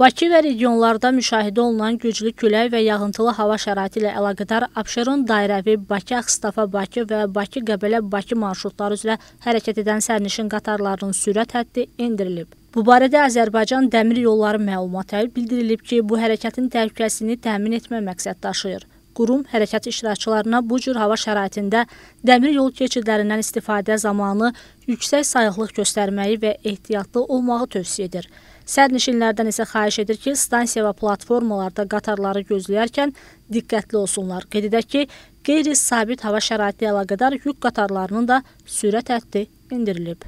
Bakı və regionlarda müşahidə olunan güclü külək və yağıntılı hava şəraiti ilə əlaqədar Abşeron-Dairavi, Bakı-Axtafa-Bakı və Bakı-Qabela-Bakı marşrutları üzrə hərəkət edən sərnişin qatarlarının sürət həddi endirilib. Bu barədə Azərbaycan Dəmir Yolları məlumatı bildirilib ki, bu hərəkətin təhlükəsini təmin etmək məqsəd daşıyır. Qurum hərəkət iştirakçılarına bu cür hava şəraitində dəmir yol keçidlərindən istifadə zamanı yüksək sayıqlıq göstərməyi və ehtiyatlı olmağı tövsiyə edir. Sərnişinlərdən isə xahiş edir ki, stansiya və platformalarda qatarları gözləyərkən diqqətli olsunlar. Qeyd edək ki, qeyri-sabit hava şəraiti ilə əlaqədar yük qatarlarının da sürət həddi endirilib.